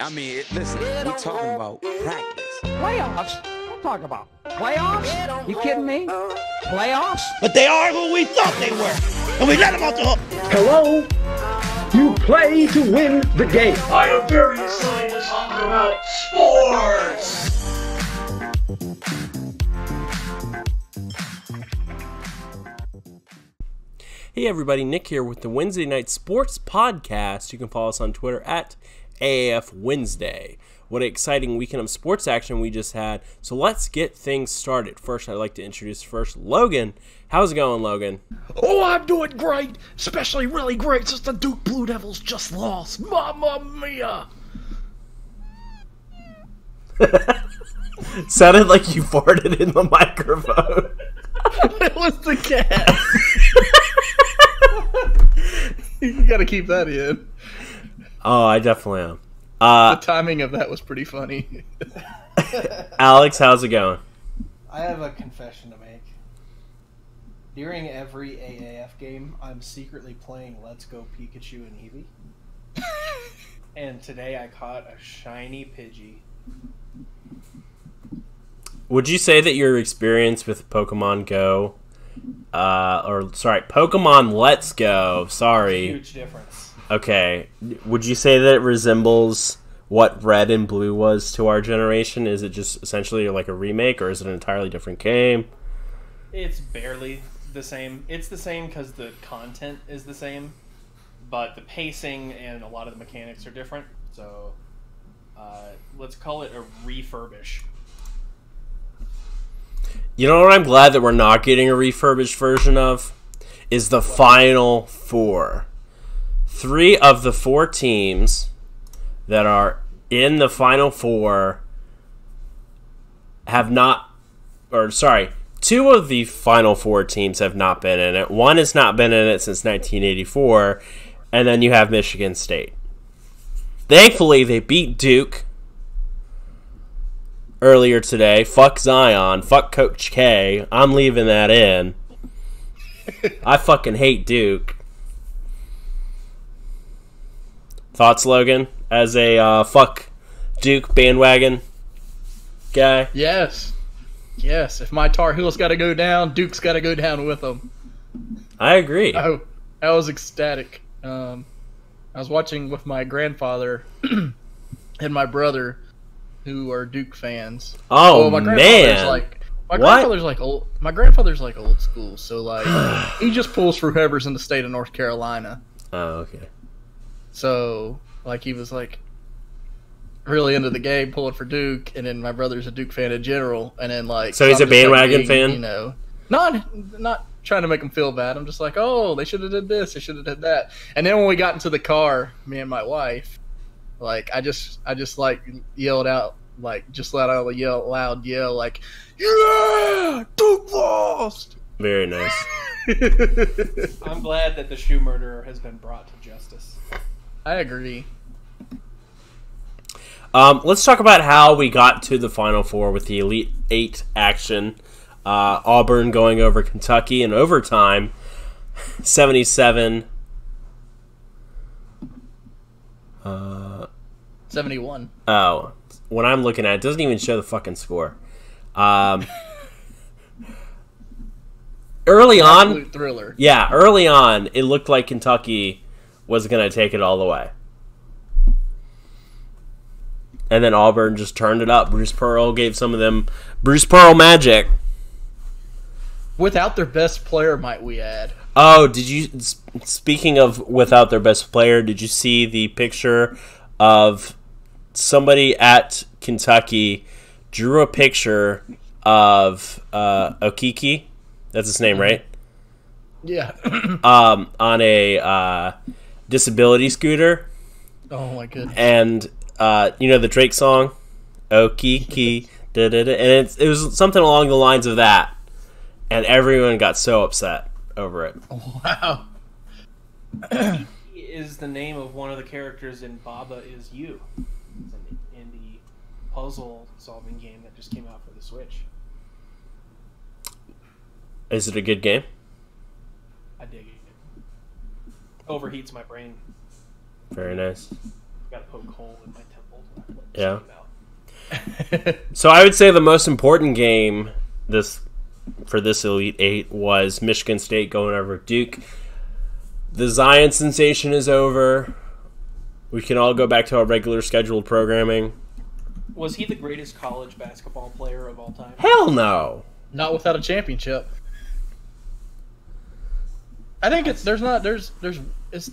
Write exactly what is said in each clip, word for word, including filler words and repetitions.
I mean, it, listen, we're talking about practice. Playoffs? What I'm talking about? Playoffs? You kidding me? Playoffs? But they are who we thought they were, and we let them off the hook. Hello? You play to win the game. I am very excited to talk about sports. Hey everybody, Nick here with the Wednesday Night Sports Podcast. You can follow us on Twitter at A A F Wednesday. What an exciting weekend of sports action we just had. So let's get things started. First, I'd like to introduce first Logan. How's it going, Logan? Oh, I'm doing great. Especially really great since the Duke Blue Devils just lost. Mamma mia. Sounded like you farted in the microphone. It was the cat. You gotta keep that in. Oh, I definitely am. Uh, the timing of that was pretty funny. Alex, how's it going? I have a confession to make. During every A A F game, I'm secretly playing Let's Go Pikachu and Eevee. And today I caught a shiny Pidgey. Would you say that your experience with Pokemon Go... Uh, or sorry, Pokemon Let's Go. Sorry. Huge difference. Okay. Would you say that it resembles what Red and Blue was to our generation? Is it just essentially like a remake, or is it an entirely different game? It's barely the same. It's the same because the content is the same, but the pacing and a lot of the mechanics are different. So uh, let's call it a refurbish. You know what I'm glad that we're not getting a refurbished version of? Is the Final Four. Three of the four teams that are in the Final Four have not, or sorry, two of the Final Four teams have not been in it. One has not been in it since nineteen eighty-four, and then you have Michigan State. Thankfully, they beat Duke earlier today. Fuck Zion. Fuck Coach K. I'm leaving that in. I fucking hate Duke. Thoughts, Logan, as a uh, fuck Duke bandwagon guy? Yes. Yes. If my Tar Heels got to go down, Duke's got to go down with them. I agree. I, I was ecstatic. Um, I was watching with my grandfather and my brother, who are Duke fans. Oh, oh my grandfather's man. Like, my grandfather's like old, my grandfather's like old school, so like he just pulls for whoever's in the state of North Carolina. Oh, okay. So like he was like really into the game, pulling for Duke, and then my brother's a Duke fan in general, and then like so, so he's I'm a bandwagon like being, fan, you know. Not not trying to make him feel bad. I'm just like, oh, they should have did this, they should have did that. And then when we got into the car, me and my wife, Like I just, I just like yelled out, like just let out a yell, loud yell, like, yeah, Duke lost. Very nice. I'm glad that the shoe murderer has been brought to justice. I agree. Um, let's talk about how we got to the Final Four with the Elite Eight action. Uh, Auburn going over Kentucky in overtime, seventy-seven. Uh. seventy-one. Oh, when I'm looking at it, it doesn't even show the fucking score. Um, early on, absolute thriller. Yeah, early on, it looked like Kentucky was going to take it all the way, and then Auburn just turned it up. Bruce Pearl gave some of them Bruce Pearl magic. Without their best player, might we add. Oh, did you? Speaking of without their best player, did you see the picture of somebody at Kentucky drew a picture of uh, Okiki? That's his name, right? Yeah. um, on a uh, disability scooter. Oh my goodness! And uh, you know the Drake song, Okiki, da da da, and it's, it was something along the lines of that, and everyone got so upset over it. Wow. He is the name of one of the characters in Baba Is You. It's an indie puzzle solving game that just came out for the Switch. Is it a good game? I dig it. Overheats my brain. Very nice. I've got to poke hole in my temple. Yeah. So I would say the most important game this for this Elite Eight was Michigan State going over Duke. The Zion sensation is over. We can all go back to our regular scheduled programming. Was he the greatest college basketball player of all time? Hell no. Not without a championship. I think it's there's not there's there's it's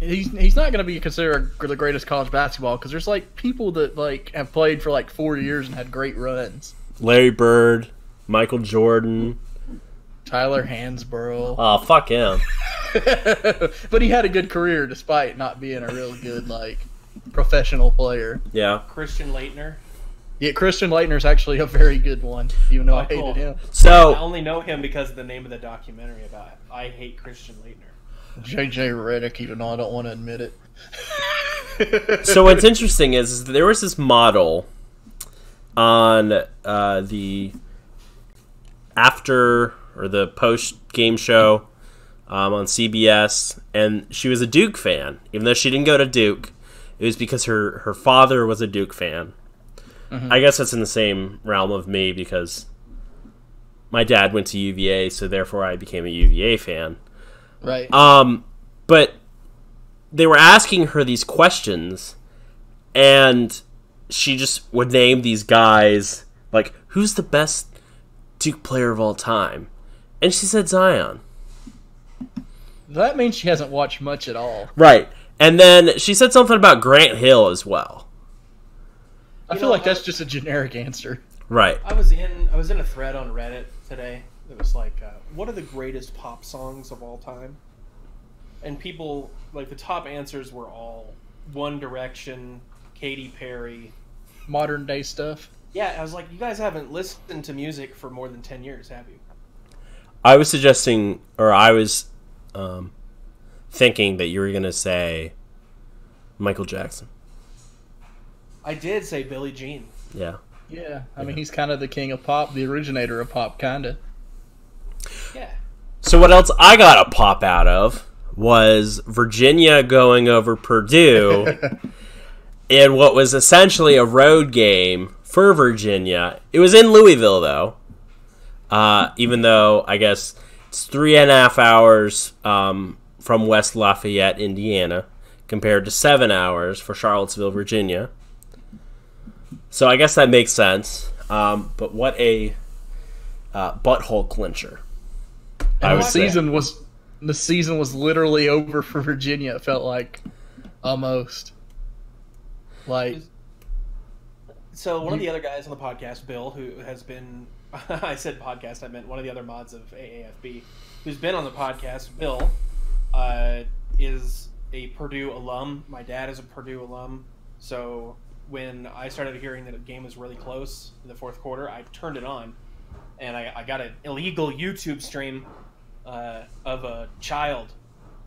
he's he's not going to be considered the greatest college basketball because there's like people that like have played for like four years and had great runs. Larry Bird, Michael Jordan, Tyler Hansbrough. Oh, fuck him. But he had a good career despite not being a real good like professional player. Yeah. Christian Laettner. Yeah, Christian Laettner's actually a very good one, even though oh, I hated cool. him. So I only know him because of the name of the documentary about it. I Hate Christian Laettner. J J Redick, even though I don't want to admit it. So what's interesting is, is there was this model on uh, the after or the post-game show um, on C B S, and she was a Duke fan. Even though she didn't go to Duke, it was because her, her father was a Duke fan. Mm-hmm. I guess that's in the same realm of me because my dad went to U V A, so therefore I became a U V A fan. Right. Um, but they were asking her these questions, and she just would name these guys, like, who's the best Duke player of all time? And she said Zion. That means she hasn't watched much at all. Right. And then she said something about Grant Hill as well. You I feel know, like that's I, just a generic answer. Right. I was in I was in a thread on Reddit today that was like, uh, what are the greatest pop songs of all time? And people, like the top answers were all One Direction, Katy Perry. Modern day stuff. Yeah, I was like, you guys haven't listened to music for more than ten years, have you? I was suggesting, or I was um, thinking that you were going to say Michael Jackson. I did say Billie Jean. Yeah. Yeah. I mean, he's kind of the king of pop, the originator of pop, kind of. Yeah. So what else I got a pop out of was Virginia going over Purdue in what was essentially a road game for Virginia. It was in Louisville, though, uh, even though I guess it's three and a half hours um, from West Lafayette, Indiana, compared to seven hours for Charlottesville, Virginia. So I guess that makes sense, um, but what a uh, butthole clincher! And I the season say. was the season was literally over for Virginia. It felt like almost like. So one of the other guys on the podcast, Bill, who has been—I said podcast, I meant one of the other mods of A A F B, who's been on the podcast. Bill uh, is a Purdue alum. My dad is a Purdue alum, so. When I started hearing that a game was really close in the fourth quarter, I turned it on, and I, I got an illegal YouTube stream uh, of a child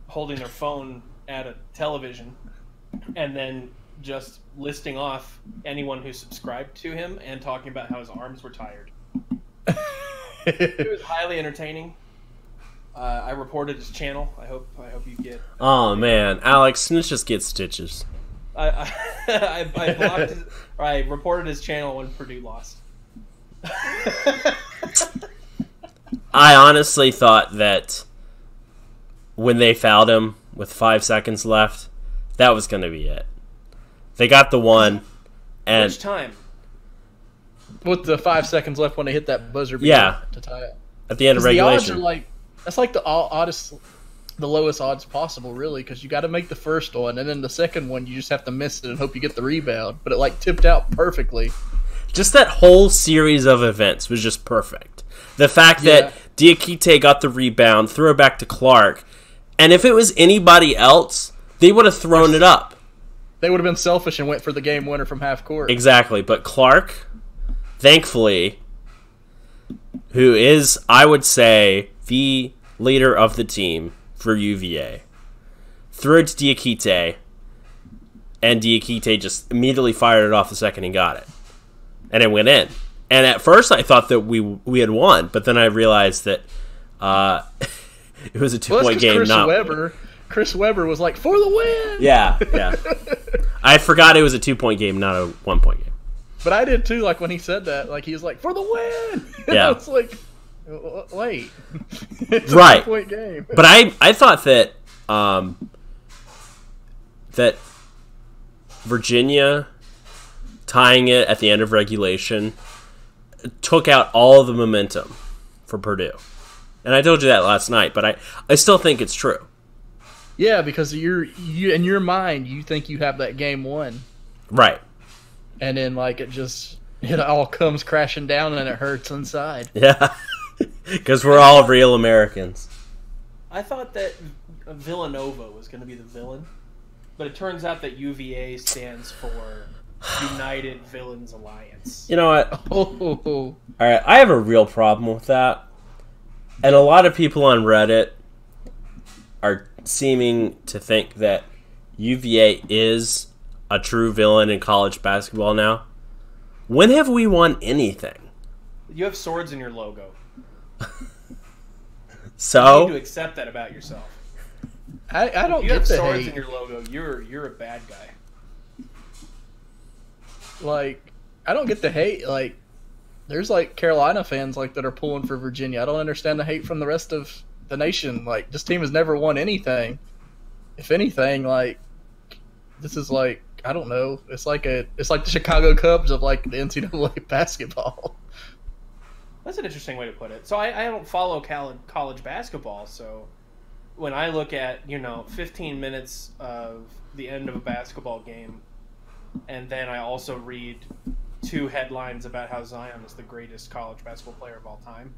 holding their phone at a television and then just listing off anyone who subscribed to him and talking about how his arms were tired. It was highly entertaining. Uh, I reported his channel. I hope I hope you get... Oh, man. Alex, let's just get stitches. I I, I blocked his, or I reported his channel when Purdue lost. I honestly thought that when they fouled him with five seconds left, that was going to be it. They got the one. And which time? With the five seconds left when they hit that buzzer beater yeah, to tie it. At the end of regulation. The odds are like that's like the oddest. The lowest odds possible, really, because you got to make the first one, and then the second one you just have to miss it and hope you get the rebound. But it like tipped out perfectly. Just that whole series of events was just perfect. The fact yeah. that Diakite got the rebound, threw it back to Clark, and if it was anybody else, they would have thrown There's, it up. They would have been selfish and went for the game winner from half court. Exactly, but Clark, thankfully, who is, I would say, the leader of the team. For U V A, threw it to Diakite, and Diakite just immediately fired it off the second he got it, and it went in. And at first, I thought that we we had won, but then I realized that uh, it was a two-point well, game. Chris not Webber, Chris Webber was like, for the win! Yeah, yeah. I forgot it was a two-point game, not a one-point game. But I did, too, like, when he said that. Like, he was like, for the win! And yeah. I was like, wait. It's right. a two-point game. But I, I thought that, um, that Virginia tying it at the end of regulation took out all of the momentum for Purdue. And I told you that last night, but I, I still think it's true. Yeah, because you're, you, in your mind, you think you have that game won. Right. And then, like, it just, it all comes crashing down and it hurts inside. Yeah, because we're all real Americans. I thought that Villanova was going to be the villain, but it turns out that U V A stands for United Villains Alliance. You know what? Oh. All right, I have a real problem with that. And a lot of people on Reddit are seeming to think that U V A is a true villain in college basketball now. When have we won anything? You have swords in your logo. So you need to accept that about yourself. I, I don't. If you get have the swords hate. in your logo. You're you're a bad guy. Like, I don't get the hate. Like, there's like Carolina fans like that are pulling for Virginia. I don't understand the hate from the rest of the nation. Like, this team has never won anything. If anything, like, this is like, I don't know. It's like a it's like the Chicago Cubs of like the N C double A basketball. That's an interesting way to put it. So I, I don't follow college basketball. So when I look at, you know, fifteen minutes of the end of a basketball game, and then I also read two headlines about how Zion is the greatest college basketball player of all time,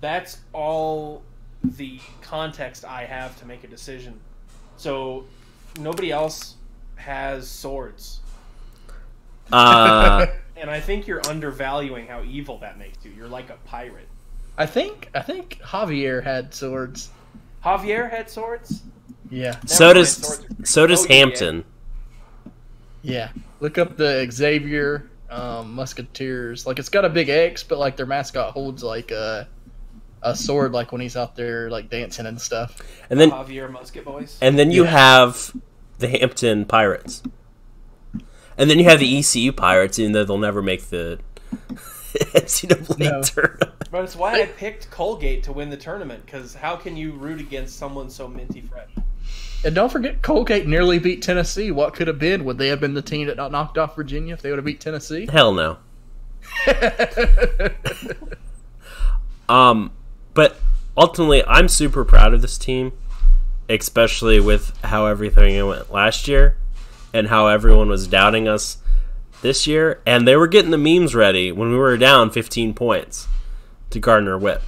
that's all the context I have to make a decision. So nobody else has swords. Uh, and I think you're undervaluing how evil that makes you. You're like a pirate. I think I think Xavier had swords. Xavier had swords? Yeah. So does, swords so does so does Hampton. Yeah. yeah. Look up the Xavier um, Musketeers. Like, it's got a big X, but like their mascot holds like a a sword, like when he's out there like dancing and stuff. And then Xavier Musket Boys. And then you yeah. have the Hampton Pirates. And then you have the E C U Pirates, even though they'll never make the N C double A no. tournament. But it's why I picked Colgate to win the tournament, because how can you root against someone so minty fresh? And don't forget, Colgate nearly beat Tennessee. What could have been? Would they have been the team that knocked off Virginia if they would have beat Tennessee? Hell no. um, but ultimately, I'm super proud of this team, especially with how everything went last year and how everyone was doubting us this year. And they were getting the memes ready when we were down fifteen points to Gardner Whip.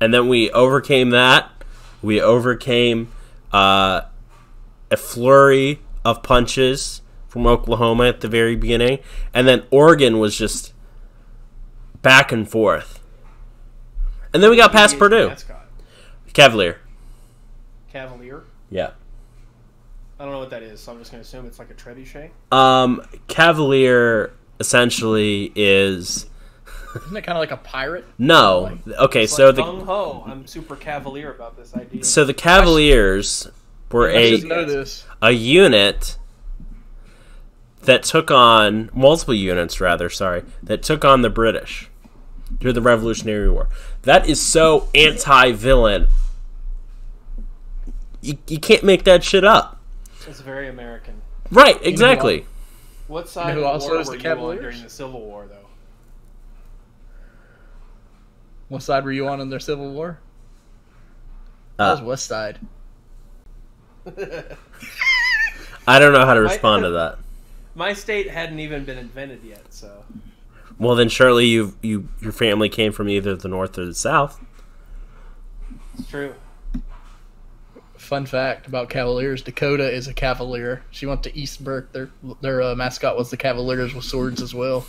And then we overcame that. We overcame uh, a flurry of punches from Oklahoma at the very beginning. And then Oregon was just back and forth. And then we got past Purdue. Cavalier. Cavalier? Yeah. I don't know what that is, so I'm just going to assume it's like a trebuchet? Um, Cavalier essentially is... Isn't it kind of like a pirate? No. Like, okay, so like, the... Gung-ho. I'm super cavalier about this idea. So the Cavaliers were a, a unit that took on... Multiple units, rather, sorry. That took on the British during the Revolutionary War. That is so anti-villain. You, you can't make that shit up. It's very American. Right, exactly. You know what? What side you know of the war was were the Cavaliers? You on during the Civil War, though? What side were you on in their Civil War? Uh, that was West Side. I don't know how to respond I, to that. My state hadn't even been invented yet, so... Well, then surely you you your family came from either the north or the south. It's true. Fun fact about Cavaliers: Dakota is a Cavalier. She went to Eastburg. Their their uh, mascot was the Cavaliers with swords as well.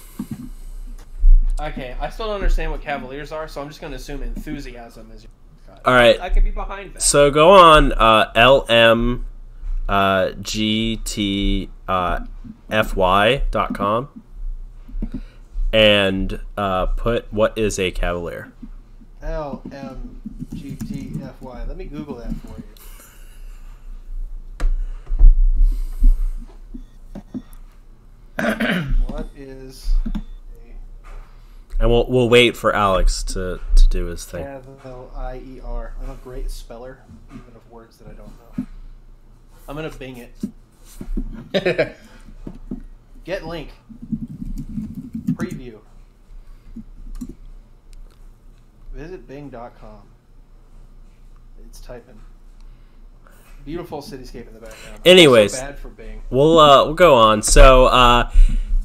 Okay, I still don't understand what Cavaliers are, so I'm just going to assume enthusiasm is your mascot. All right, I could be behind that. So go on uh, l m g t f y dot com. And uh, put what is a Cavalier. L M G T F Y. Let me Google that for you. What is... And we'll we'll wait for Alex to, to do his thing. L I E R. I'm a great speller, even of words that I don't know. I'm gonna Bing it. Get link. Preview. Visit Bing dot com. It's typing. Beautiful cityscape in the background. Anyways, so bad for Bing. We'll uh we'll go on. So uh.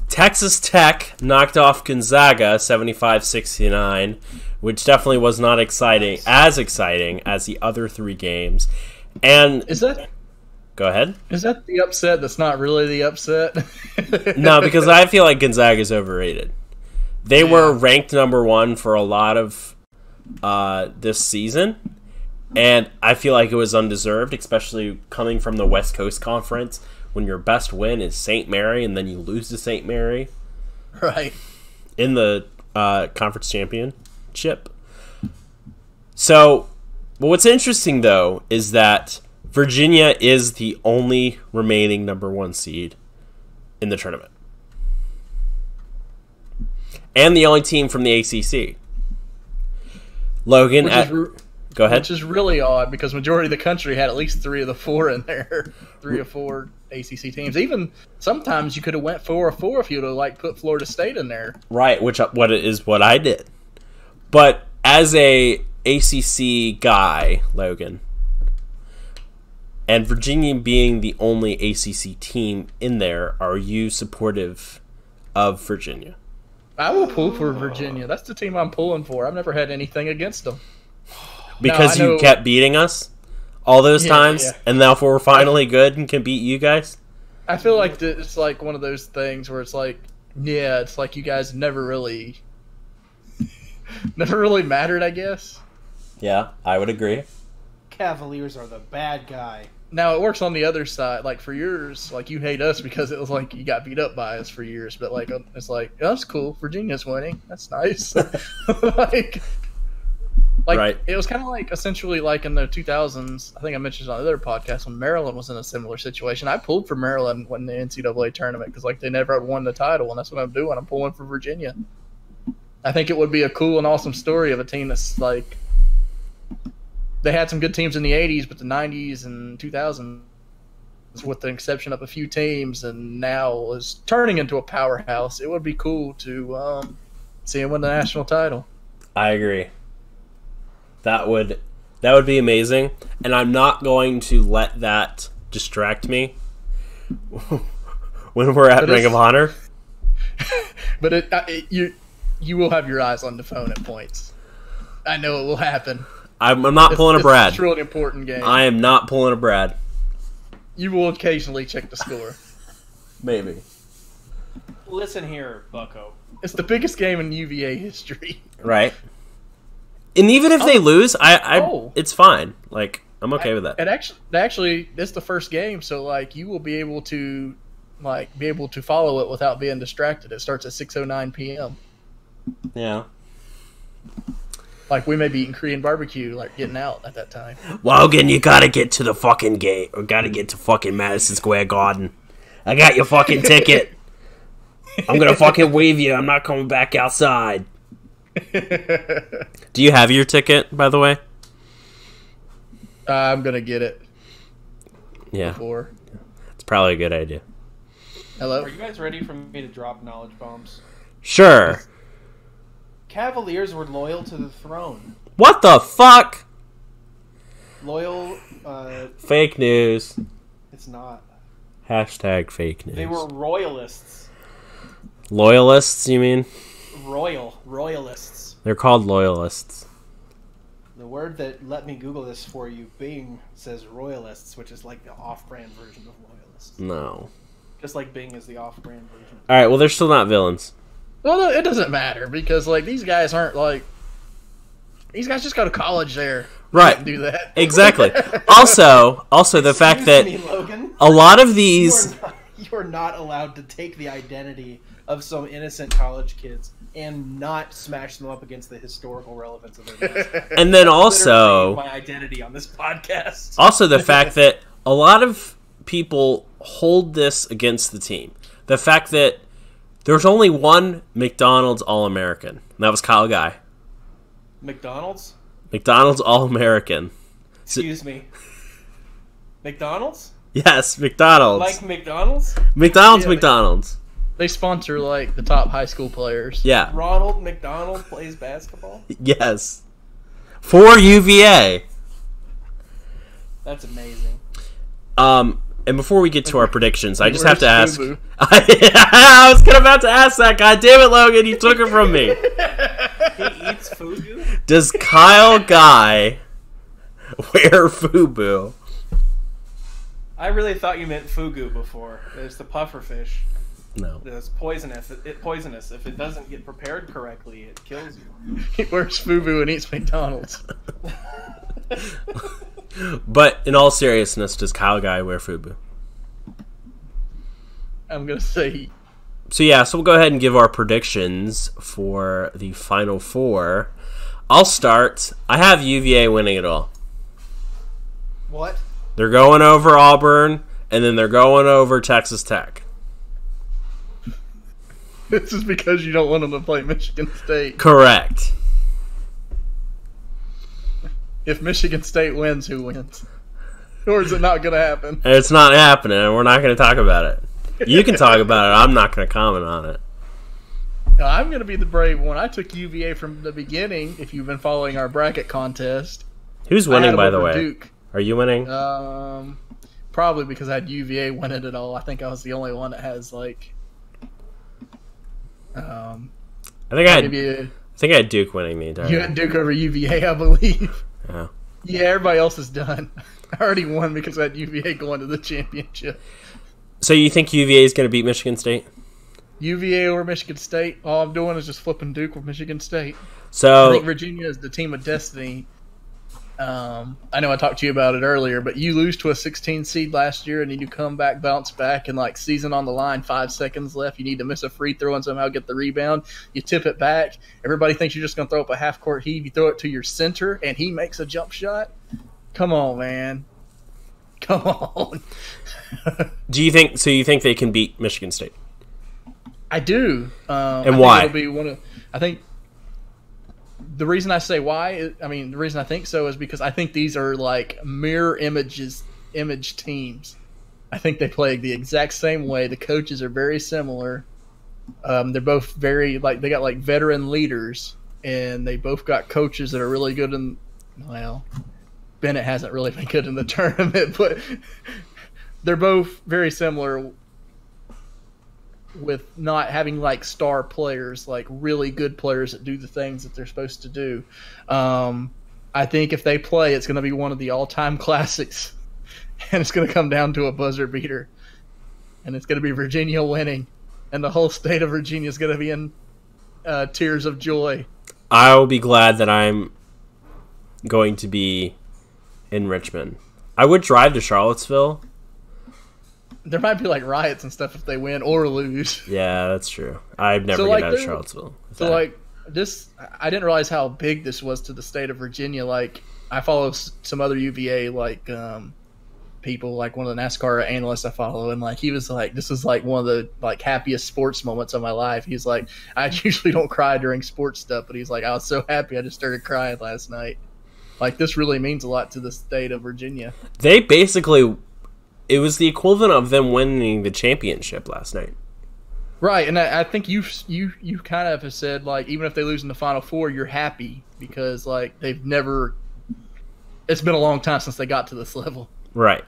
Texas Tech knocked off Gonzaga seventy-five sixty-nine, which definitely was not exciting, as exciting as the other three games. And is that? Go ahead. Is that the upset? That's not really the upset. No, because I feel like Gonzaga is overrated. They yeah. were ranked number one for a lot of uh, this season, and I feel like it was undeserved, especially coming from the West Coast Conference, when your best win is Saint Mary and then you lose to Saint Mary. Right. In the uh, conference championship. So, but what's interesting, though, is that Virginia is the only remaining number one seed in the tournament. And the only team from the A C C. Logan, at, re- go ahead. Which is really odd because majority of the country had at least three of the four in there. Three or four A C C teams. Even sometimes you could have went four or four if you'd have like put Florida State in there, right? Which what is what I did. But as a A C C guy, Logan, and Virginia being the only A C C team in there, are you supportive of Virginia? I will pull for Virginia. That's the team I'm pulling for. I've never had anything against them because now, you know, kept beating us. All those yeah, times, yeah. and now if we're finally good and can beat you guys? I feel like it's like one of those things where it's like, yeah, it's like you guys never really never really mattered, I guess. Yeah, I would agree. Cavaliers are the bad guy. Now, it works on the other side. Like, for years, like, you hate us because it was like you got beat up by us for years. But, like, it's like, oh, that's cool. Virginia's winning. That's nice. like... Like right. It was kind of like essentially like in the two thousands. I think I mentioned on another podcast when Maryland was in a similar situation. I pulled for Maryland when the N C double A tournament because like they never had won the title, and that's what I'm doing. I'm pulling for Virginia. I think it would be a cool and awesome story of a team that's like they had some good teams in the eighties, but the nineties and two thousands, with the exception of a few teams, and now is turning into a powerhouse. It would be cool to um, see them win the national title. I agree. That would that would be amazing, and I'm not going to let that distract me when we're at but Ring of Honor. But it, it, you you will have your eyes on the phone at points. I know it will happen. I'm, I'm not it's, pulling a Brad. It's a really important game. I am not pulling a Brad. You will occasionally check the score. Maybe. Listen here, Bucko. It's the biggest game in U V A history. Right. And even if oh. they lose, I, I oh. it's fine. Like I'm okay I, with that. And actually, actually, it's the first game, so like you will be able to, like, be able to follow it without being distracted. It starts at six oh nine p.m. Yeah. Like we may be eating Korean barbecue, like getting out at that time. Logan, you gotta get to the fucking gate, or gotta get to fucking Madison Square Garden. I got your fucking ticket. I'm gonna fucking wave you. I'm not coming back outside. Do you have your ticket, by the way? Uh, I'm gonna get it. Yeah, before. It's probably a good idea. Hello. Are you guys ready for me to drop knowledge bombs? Sure. Cavaliers were loyal to the throne. What the fuck? Loyal. Uh, fake news. It's not. Hashtag fake news. They were royalists. Loyalists, you mean? Royal. Royalists. They're called loyalists. The word that let me Google this for you, Bing, says royalists, which is like the off-brand version of loyalists. No. Just like Bing is the off-brand version. All right, well, they're still not villains. Well, no, it doesn't matter because, like, these guys aren't, like... These guys just go to college there. Right. They do that. Exactly. also, also the Excuse fact that me, Logan. A lot of these... You are not, you are not allowed to take the identity of some innocent college kids am not smashing them up against the historical relevance of their mascot. And then also my identity on this podcast. Also the fact that a lot of people hold this against the team. The fact that there's only one McDonald's All-American, and that was Kyle Guy. McDonald's? McDonald's All-American. Excuse me. McDonald's? Yes, McDonald's. Like McDonald's? McDonald's, yeah, McDonald's. They sponsor, like, the top high school players. Yeah. Ronald McDonald plays basketball? Yes. For U V A. That's amazing. Um, and before we get to our predictions, I just have to ask. I, I was about to ask that. God damn it, Logan. You took it from me. He eats FUBU? Does Kyle Guy wear FUBU? I really thought you meant FUGU before. It's the puffer fish. No. It's poisonous. It, it poisonous. If it doesn't get prepared correctly, it kills you. He wears FUBU and eats McDonald's. But in all seriousness, does Kyle Guy wear FUBU? I'm going to say... So yeah, so we'll go ahead and give our predictions for the Final Four. I'll start. I have U V A winning it all. What? They're going over Auburn, and then they're going over Texas Tech. This is because you don't want them to play Michigan State. Correct. If Michigan State wins, who wins? Or is it not going to happen? It's not happening, and we're not going to talk about it. You can talk about it. I'm not going to comment on it. I'm going to be the brave one. I took U V A from the beginning, if you've been following our bracket contest. Who's winning, by the way? Duke. Are you winning? Um, probably because I had U V A winning it all. I think I was the only one that has, like... Um, I think I had a, I think I had Duke winning the entire. You had Duke over U V A, I believe. Yeah. Yeah, everybody else is done. I already won because I had U V A going to the championship. So you think U V A is going to beat Michigan State? U V A or Michigan State? All I'm doing is just flipping Duke with Michigan State. So I think Virginia is the team of destiny. Um, I know I talked to you about it earlier, but you lose to a sixteen seed last year, and then you come back, bounce back, and like season on the line, five seconds left. You need to miss a free throw and somehow get the rebound. You tip it back. Everybody thinks you're just going to throw up a half court heave. You throw it to your center, and he makes a jump shot. Come on, man. Come on. Do you think? So you think they can beat Michigan State? I do. Um, and I why? Think it'll be one of, I think. The reason I say why, I mean, the reason I think so is because I think these are like mirror images, image teams. I think they play the exact same way. The coaches are very similar. Um, they're both very, like, they got like veteran leaders, and they both got coaches that are really good in, well, Bennett hasn't really been good in the tournament, but they're both very similar with not having like star players, like really good players that do the things that they're supposed to do. Um, I think if they play, it's going to be one of the all-time classics, and it's going to come down to a buzzer beater, and it's going to be Virginia winning, and the whole state of Virginia is going to be in uh, tears of joy. I will be glad that I'm going to be in Richmond. I would drive to Charlottesville. There might be like riots and stuff if they win or lose. Yeah, that's true. I've never so, like, been out of Charlottesville. So that. like this, I didn't realize how big this was to the state of Virginia. Like I follow some other U V A like um, people, like one of the NASCAR analysts I follow, and like he was like, "This is like one of the like happiest sports moments of my life." He's like, "I usually don't cry during sports stuff, but he's like, I was so happy I just started crying last night." Like this really means a lot to the state of Virginia. They basically. It was the equivalent of them winning the championship last night, right? And I, I think you you you kind of have said like even if they lose in the Final Four, you're happy because like they've never. It's been a long time since they got to this level, right?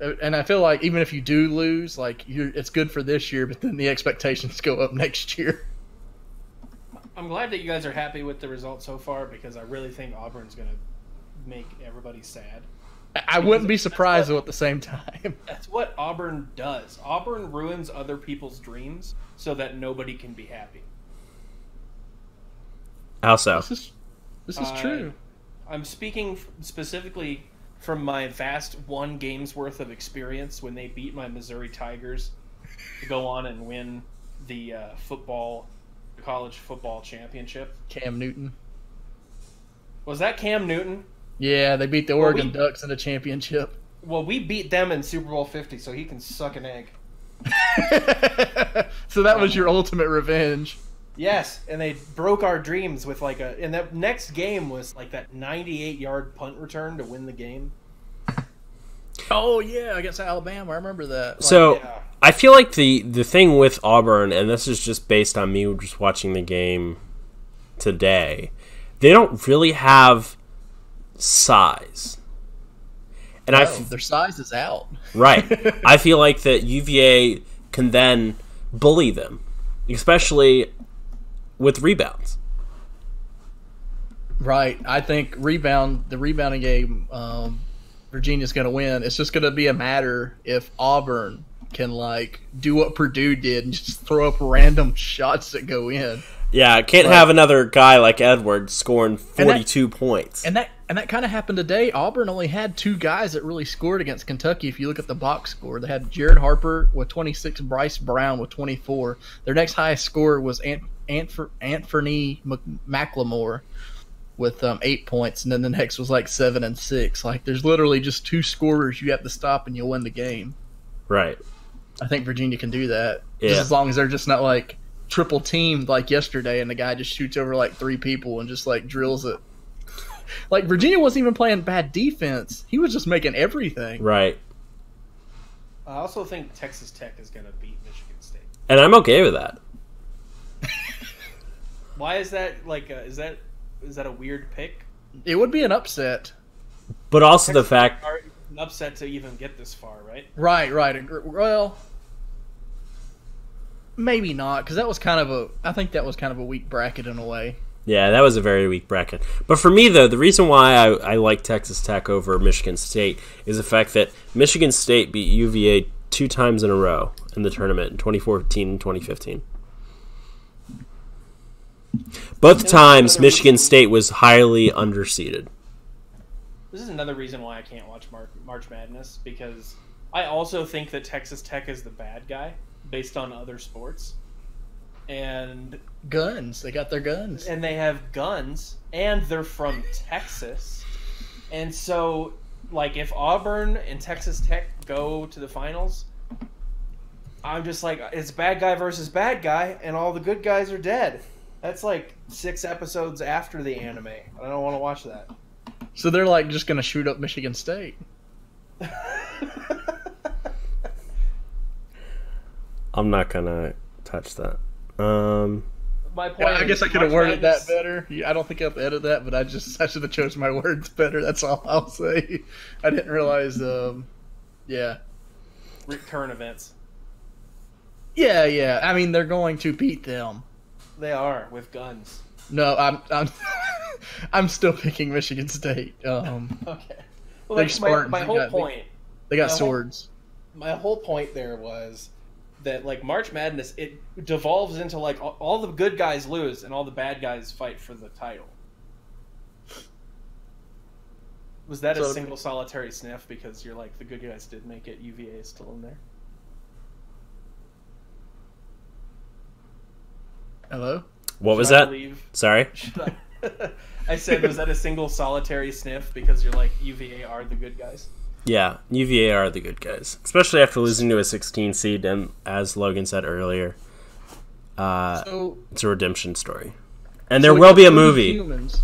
And I feel like even if you do lose, like you, it's good for this year, but then the expectations go up next year. I'm glad that you guys are happy with the result so far because I really think Auburn's going to make everybody sad. I wouldn't be surprised though at the same time. That's what Auburn does. Auburn ruins other people's dreams so that nobody can be happy. How so? This is, this is uh, true. I'm speaking specifically from my vast one game's worth of experience when they beat my Missouri Tigers to go on and win the uh, football college football championship. Cam Newton. Was that Cam Newton? Yeah, they beat the Oregon well, we, Ducks in the championship. Well, we beat them in Super Bowl fifty, so he can suck an egg. So that was your ultimate revenge. Yes, and they broke our dreams with like a... And that next game was like that ninety-eight yard punt return to win the game. Oh, yeah, against Alabama. I remember that. Like, so yeah. I feel like the, the thing with Auburn, and this is just based on me just watching the game today, they don't really have size. And no, I f- their size is out. Right. I feel like that U V A can then bully them, especially with rebounds. Right. I think rebound the rebounding game, um, Virginia's going to win. It's just going to be a matter if Auburn can like do what Purdue did and just throw up random shots that go in. Yeah, can't like, have another guy like Edwards scoring forty-two and that, points. And that and that kind of happened today. Auburn only had two guys that really scored against Kentucky. If you look at the box score, they had Jared Harper with twenty-six, Bryce Brown with twenty-four. Their next highest scorer was Ant, Antfer, Anthony McLemore with um, eight points, and then the next was like seven and six. Like, there's literally just two scorers you have to stop, and you'll win the game. Right. I think Virginia can do that, yeah. Just as long as they're just not like triple teamed like yesterday and the guy just shoots over like three people and just like drills it. Like, Virginia wasn't even playing bad defense. He was just making everything. Right. I also think Texas Tech is going to beat Michigan State. And I'm okay with that. Why is that like a, is that is that a weird pick? It would be an upset. But also Texas the fact are an upset to even get this far, right? Right, right. Well, maybe not, because that was kind of a... I think that was kind of a weak bracket in a way. Yeah, that was a very weak bracket. But for me, though, the reason why I, I like Texas Tech over Michigan State is the fact that Michigan State beat U V A two times in a row in the tournament, in twenty fourteen and twenty fifteen. Both times, Michigan State was highly underseeded. This is another reason why I can't watch March Madness, because I also think that Texas Tech is the bad guy. Based on other sports and guns, they got their guns and they have guns and they're from Texas. And so like if Auburn and Texas Tech go to the finals, I'm just like, it's bad guy versus bad guy and all the good guys are dead. That's like six episodes after the anime. I don't want to watch that. So they're like just going to shoot up Michigan State. I'm not gonna touch that. Um, my point. Yeah, I guess I could have worded that better. I don't think I've edited that, but I just I should have chosen my words better. That's all I'll say. I didn't realize. Um, yeah. Current events. Yeah, yeah. I mean, they're going to beat them. They are with guns. No, I'm I'm I'm still picking Michigan State. Um, okay. Well, like Spartans, my, my whole they got, point. They, they got my swords. Whole, my whole point there was. That like March Madness, it devolves into like all, all the good guys lose and all the bad guys fight for the title. Was that so, a single solitary sniff? Because you're like the good guys did make it. U V A is still in there. Hello. What Should was I that? Believe? Sorry. I, I said, was that a single solitary sniff? Because you're like U V A are the good guys. Yeah, U V A are the good guys, especially after losing to a sixteen seed, and as Logan said earlier, uh, so, it's a redemption story. And there so will be a movie. Humans.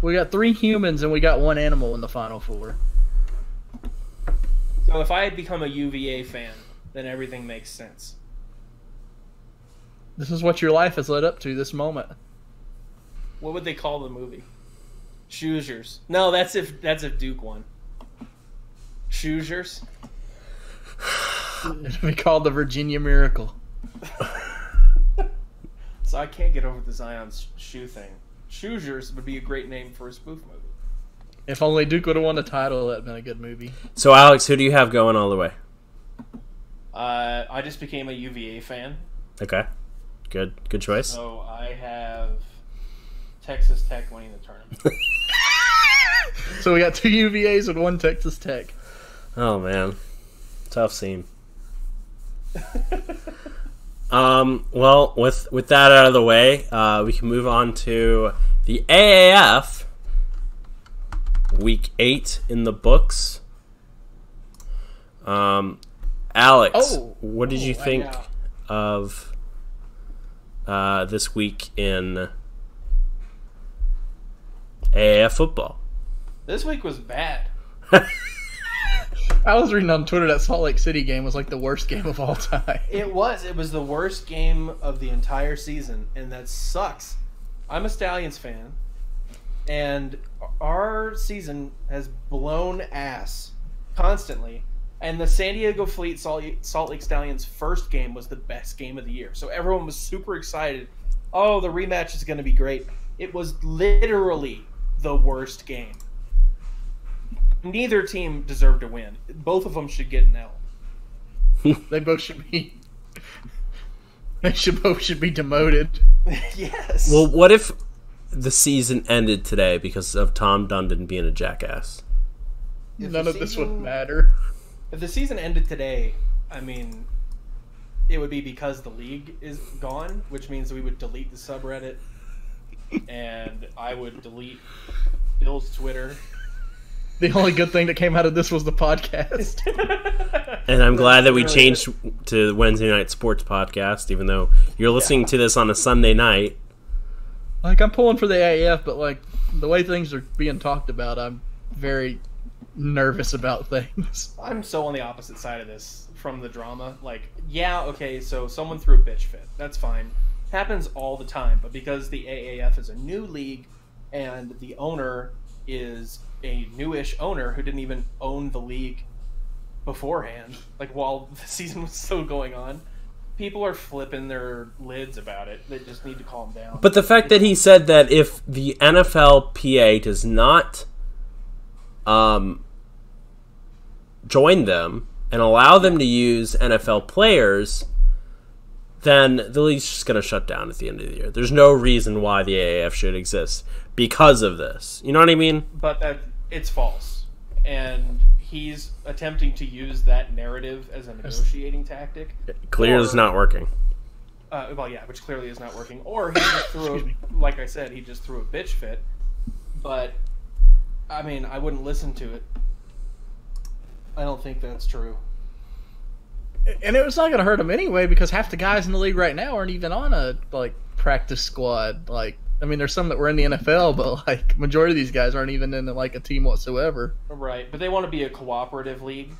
We got three humans and we got one animal in the Final Four. So if I had become a U V A fan, then everything makes sense. This is what your life has led up to this moment. What would they call the movie? Choosers. No, that's if that's if Duke won. Choosers. It'll be called the Virginia Miracle. So I can't get over the Zion shoe thing. Choosers would be a great name for a spoof movie. If only Duke would have won the title, that would have been a good movie. So Alex, who do you have going all the way? Uh, I just became a U V A fan. Okay. Good Good choice. So I have Texas Tech winning the tournament. So we got two U V As and one Texas Tech. Oh, man. Tough scene. Um, well, with with that out of the way, uh, we can move on to the A A F. Week eight in the books. Um, Alex, oh, what did oh, you think right of uh, this week in A A F football? This week was bad. I was reading on Twitter that Salt Lake City game was like the worst game of all time. It was. It was the worst game of the entire season, and that sucks. I'm a Stallions fan, and our season has blown ass constantly. And the San Diego Fleet Salt Lake Stallions first game was the best game of the year. So everyone was super excited. Oh, the rematch is going to be great. It was literally the worst game. Neither team deserved to win. Both of them should get an L. They both should be. They should both should be demoted. Yes. Well, what if the season ended today because of Tom Dundon being a jackass? If None of season, this would matter. If the season ended today, I mean, it would be because the league is gone, which means we would delete the subreddit, and I would delete Bill's Twitter. The only good thing that came out of this was the podcast. And I'm glad that we changed to Wednesday Night Sports Podcast, even though you're listening yeah. to this on a Sunday night. Like, I'm pulling for the A A F, but, like, the way things are being talked about, I'm very nervous about things. I'm so on the opposite side of this from the drama. Like, yeah, okay, so someone threw a bitch fit. That's fine. Happens all the time. But because the A A F is a new league and the owner is a newish owner who didn't even own the league beforehand, like while the season was still going on, people are flipping their lids about it. They just need to calm down. But the fact that he said that if the N F L P A does not um, join them and allow them to use N F L players, then the league's just going to shut down at the end of the year. There's no reason why the A A F should exist because of this. You know what I mean? But that, it's false. And he's attempting to use that narrative as a negotiating tactic. Clearly it's not working. Uh, well, yeah, which clearly is not working. Or he just threw, a, like I said, he just threw a bitch fit. But, I mean, I wouldn't listen to it. I don't think that's true. And it was not going to hurt him anyway, because half the guys in the league right now aren't even on a like practice squad. Like, I mean, there's some that were in the N F L, but like majority of these guys aren't even in like a team whatsoever. Right, but they want to be a cooperative league,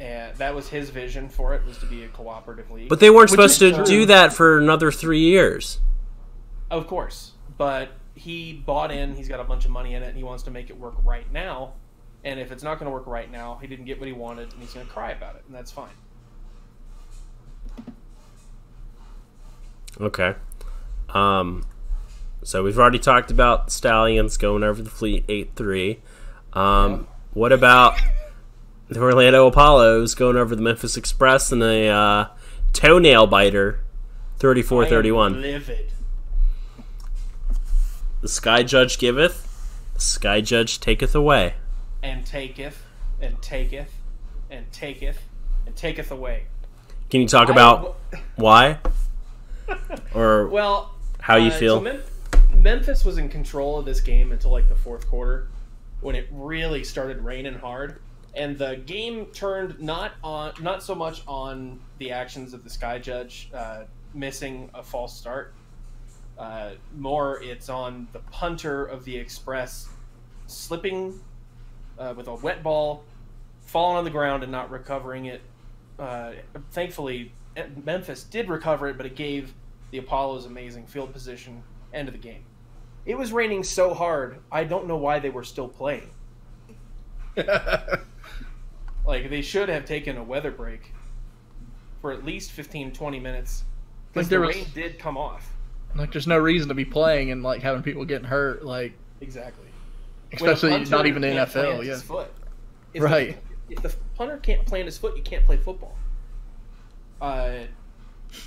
and that was his vision for it, was to be a cooperative league. But they weren't supposed to do that for another three years. Of course, but he bought in. He's got a bunch of money in it, and he wants to make it work right now. And if it's not going to work right now, he didn't get what he wanted, and he's going to cry about it, and that's fine. Okay. Um, so we've already talked about Stallions going over the Fleet eight three. Um, what about the Orlando Apollos going over the Memphis Express in a uh, toenail biter thirty-four thirty-one? Livid. The sky judge giveth, the sky judge taketh away. And taketh, and taketh, and taketh, and taketh away. Can you talk about why? Or well, how you uh, feel? So Mem Memphis was in control of this game until like the fourth quarter, when it really started raining hard, and the game turned not on not so much on the actions of the sky judge uh, missing a false start, uh, more it's on the punter of the Express slipping uh, with a wet ball, falling on the ground and not recovering it. Uh, thankfully, Memphis did recover it, but it gave the Apollos amazing field position. End of the game. It was raining so hard, I don't know why they were still playing. Like, they should have taken a weather break for at least fifteen, twenty minutes. Like, the rain did come off. Like, there's no reason to be playing and, like, having people getting hurt. Like, exactly. Especially not even in the N F L, yeah. If right. The, if the punter can't plant his foot, you can't play football. Uh,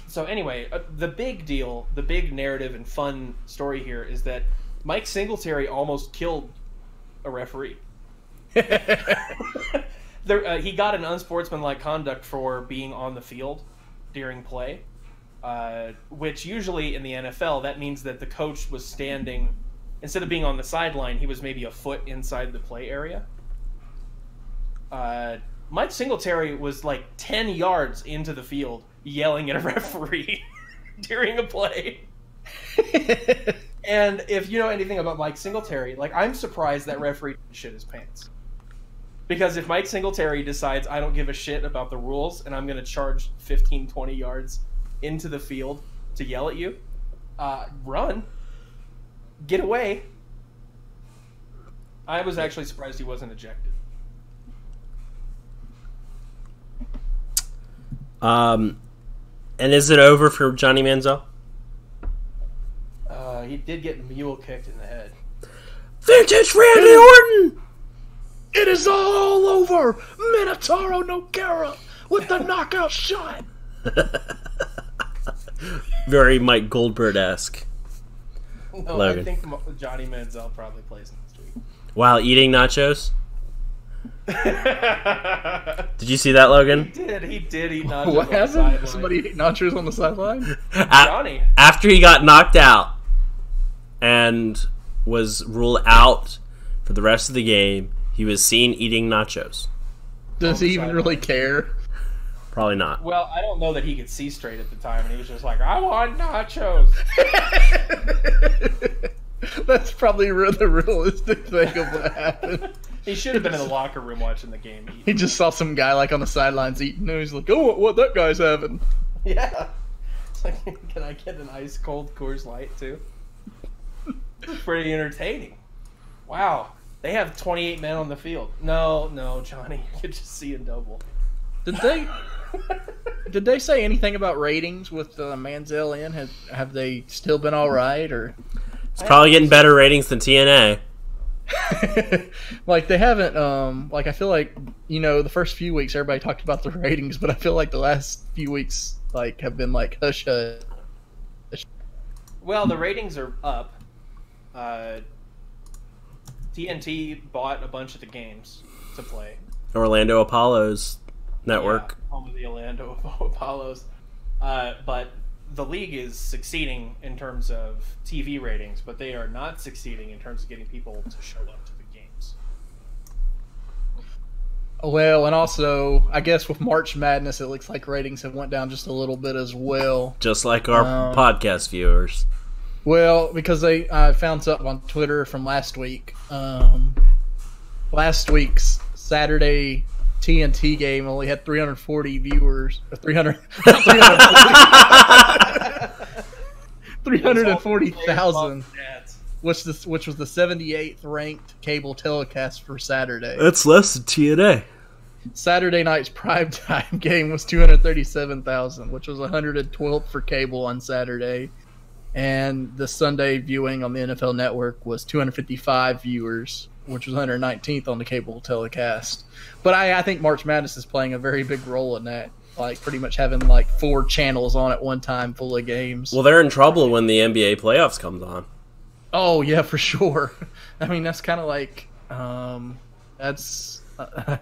so anyway, uh, the big deal, the big narrative and fun story here is that Mike Singletary almost killed a referee. there, uh, he got an unsportsmanlike conduct for being on the field during play, uh, which usually in the N F L, that means that the coach was standing, instead of being on the sideline, he was maybe a foot inside the play area. Uh, Mike Singletary was like ten yards into the field yelling at a referee during a play. And if you know anything about Mike Singletary, like, I'm surprised that referee didn't shit his pants. Because if Mike Singletary decides I don't give a shit about the rules and I'm going to charge fifteen, twenty yards into the field to yell at you, uh, run, get away. I was actually surprised he wasn't ejected. Um, and is it over for Johnny Manziel? Uh, he did get mule kicked in the head. Vintage Randy Orton! It is all over! Minotauro Nogueira with the knockout shot! Very Mike Goldberg-esque. No, Logan. I think Johnny Manziel probably plays next week. While eating nachos? Did you see that, Logan? He did. He did eat nachos. What happened? Somebody ate nachos on the sideline? Johnny. After he got knocked out and was ruled out for the rest of the game, he was seen eating nachos. Does he even really care? Probably not. Well, I don't know that he could see straight at the time, and he was just like, I want nachos. That's probably the realistic thing of what happened. He should have been in the locker room watching the game. Eating. He just saw some guy like on the sidelines eating, and he's like, oh, what, what that guy's having. Yeah. It's like, can I get an ice-cold Coors Light, too? Pretty entertaining. Wow. They have twenty-eight men on the field. No, no, Johnny, you could just see a double. Did they Did they say anything about ratings with uh, Manziel in? Have, have they still been all right? Or it's probably getting better ratings than T N A. Like, they haven't, um, like, I feel like, you know, the first few weeks everybody talked about the ratings, but I feel like the last few weeks, like, have been like, hush, hush. Well, the ratings are up. Uh... T N T bought a bunch of the games to play. Orlando Apollos network. Yeah, home of the Orlando Apollos. Uh, but the league is succeeding in terms of T V ratings, but they are not succeeding in terms of getting people to show up to the games. Well, and also, I guess with March Madness, it looks like ratings have went down just a little bit as well. Just like our um, podcast viewers. Well, because they I uh, found something on Twitter from last week. Um, last week's Saturday T N T game only had three hundred forty viewers. Or three hundred. three hundred forty thousand, which this which was the seventy-eighth ranked cable telecast for Saturday. That's less than T N A. Saturday night's primetime game was two hundred thirty-seven thousand, which was one hundred twelfth for cable on Saturday. And the Sunday viewing on the N F L Network was two hundred fifty-five viewers, which was one hundred nineteenth on the cable telecast. But I, I think March Madness is playing a very big role in that, like pretty much having like four channels on at one time full of games. Well, they're in trouble when the N B A playoffs comes on. Oh, yeah, for sure. I mean, that's kind of like um, that's uh,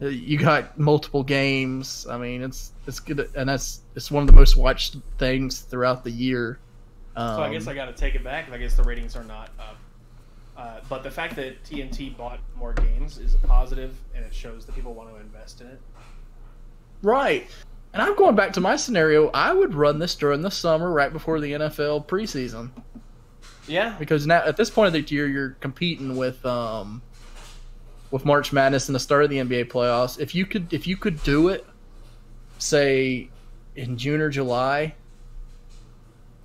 you got multiple games. I mean, it's it's good, and that's it's one of the most watched things throughout the year. So I guess I got to take it back. I guess the ratings are not up. Uh, but the fact that T N T bought more games is a positive, and it shows that people want to invest in it. Right. And I'm going back to my scenario. I would run this during the summer right before the N F L preseason. Yeah. Because now at this point of the year, you're competing with um, with March Madness and the start of the N B A playoffs. If you could, if you could do it, say, in June or July,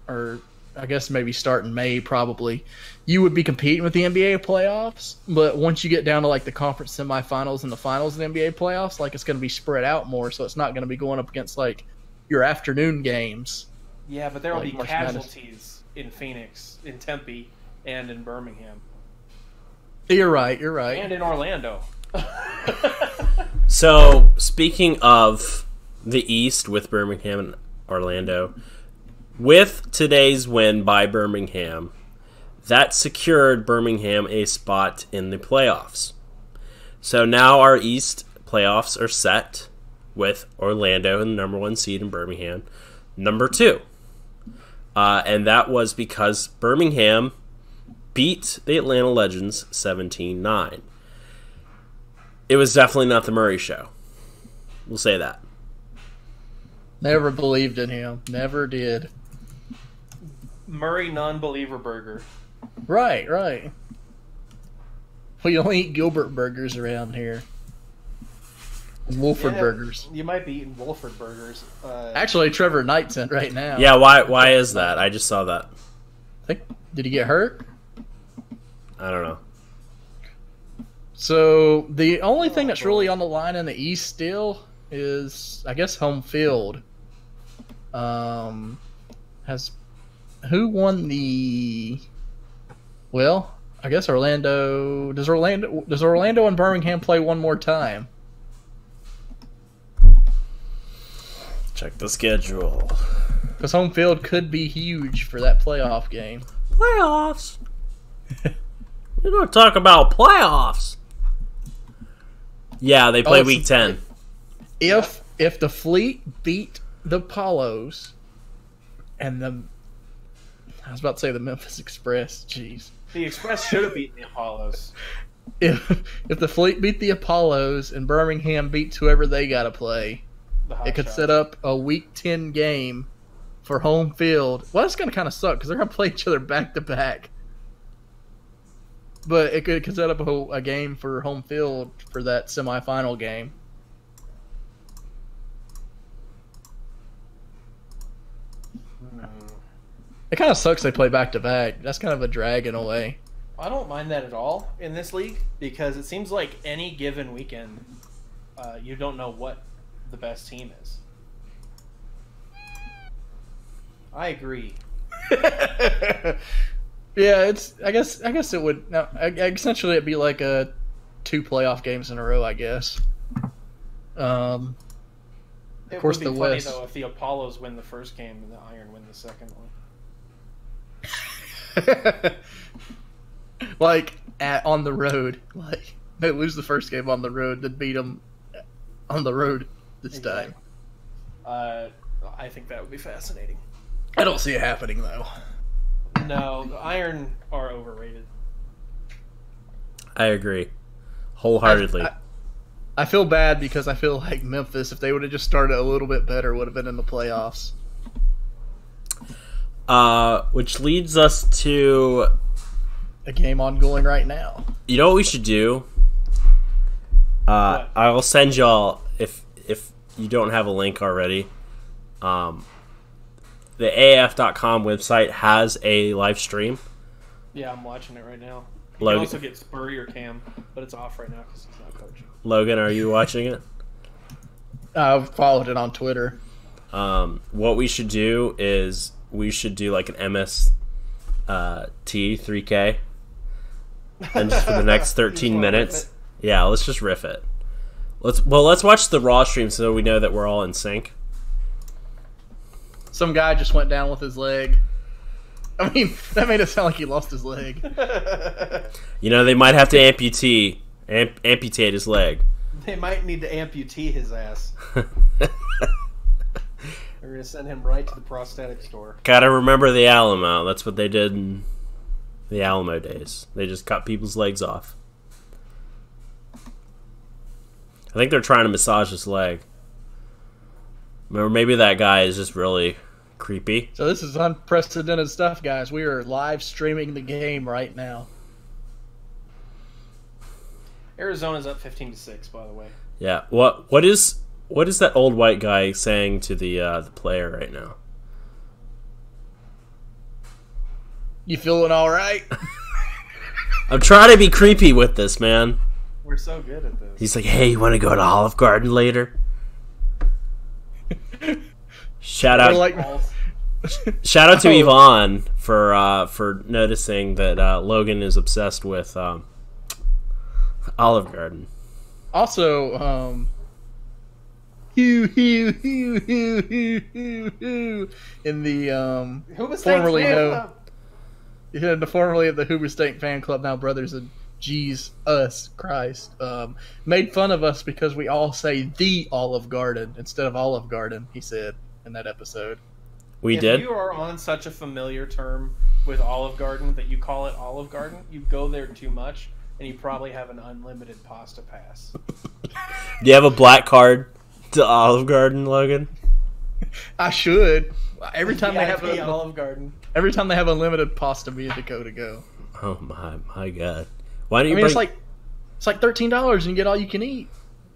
or I guess maybe start in May probably, you would be competing with the N B A playoffs. But once you get down to like the conference semifinals and the finals in the N B A playoffs, like it's going to be spread out more, so it's not going to be going up against like your afternoon games. Yeah, but there will like be March casualties Madness. In Phoenix, in Tempe, and in Birmingham. You're right, you're right. And in Orlando. So speaking of the East with Birmingham and Orlando, with today's win by Birmingham, that secured Birmingham a spot in the playoffs. So now our East playoffs are set with Orlando in the number one seed and Birmingham number two. Uh, and that was because Birmingham beat the Atlanta Legends seventeen nine. It was definitely not the Murray show. We'll say that. Never believed in him. Never did. Murray non-believer burger. Right, right. We only eat Gilbert burgers around here. Wolford yeah, burgers. You might be eating Wolford burgers. Uh, Actually, Trevor Knight's in right now. Yeah, why Why is that? I just saw that. I think, did he get hurt? I don't know. So, the only thing that's really on the line in the East still is, I guess, home field. Um, has Who won the... Well, I guess Orlando... Does Orlando Does Orlando and Birmingham play one more time? Check the schedule. Because home field could be huge for that playoff game. Playoffs? We're going to talk about playoffs. Yeah, they play oh, week ten. If if the Fleet beat the Polos and the... I was about to say the Memphis Express. Jeez. The Express should have beaten the Apollos. If, if the Fleet beat the Apollos and Birmingham beats whoever they got to play, it could shot. set up a Week ten game for home field. Well, that's going to kind of suck because they're going to play each other back-to-back. -back. But it could, it could set up a, a game for home field for that semifinal game. It kind of sucks they play back-to-back. -back. That's kind of a drag in a way. I don't mind that at all in this league because it seems like any given weekend uh, you don't know what the best team is. I agree. Yeah, it's. I guess I guess it would... No, essentially, it'd be like a two playoff games in a row, I guess. Um, of it course, would be the funny, West. though, if the Apollos win the first game and the Iron win the second one. Like at, on the road, like they lose the first game on the road, then beat them on the road this exactly. time. Uh, I think that would be fascinating. I don't see it happening though. No, the Iron are overrated. I agree, wholeheartedly. I, I, I feel bad because I feel like Memphis, if they would have just started a little bit better, would have been in the playoffs. Uh, which leads us to a game ongoing right now. You know what we should do? Uh, I will send y'all if if you don't have a link already. Um, the A F dot com website has a live stream. Yeah, I'm watching it right now. You Logan. can also get Spurrier Cam, but it's off right now because he's not coaching. Logan, are you watching it? I've followed it on Twitter. Um, what we should do is. We should do like an M S T uh, three K, and just for the next thirteen minutes, yeah, let's just riff it. Let's well, let's watch the Raw stream so we know that we're all in sync. Some guy just went down with his leg. I mean, that made it sound like he lost his leg. You know, they might have to amputee amp amputate his leg. They might need to amputee his ass. We're going to send him right to the prosthetic store. Gotta remember the Alamo. That's what they did in the Alamo days. They just cut people's legs off. I think they're trying to massage his leg. Or maybe that guy is just really creepy. So this is unprecedented stuff, guys. We are live streaming the game right now. Arizona's up fifteen to six, by the way. Yeah. What? What is... What is that old white guy saying to the uh, the player right now? You feeling all right? I'm trying to be creepy with this, man. We're so good at this. He's like, hey, you want to go to Olive Garden later? Shout out, like shout out to oh. Yvonne for uh, for noticing that uh, Logan is obsessed with um, Olive Garden. Also. Um... Hoo, hoo, hoo, hoo, hoo, hoo, hoo. In the um, Hoobastank formerly known, yeah, the formerly of the Hoobastank fan club, now Brothers and G's, us Christ, um, made fun of us because we all say the Olive Garden instead of Olive Garden. He said in that episode. We if did. If you are on such a familiar term with Olive Garden that you call it Olive Garden, you go there too much, and you probably have an unlimited pasta pass. Do you have a black card to Olive Garden, Logan? I should. Every time yeah, they have a, Olive Garden. Every time they have unlimited pasta, me and Dakota go. Oh my my god! Why do you? I mean, bring... it's like it's like thirteen dollars and you get all you can eat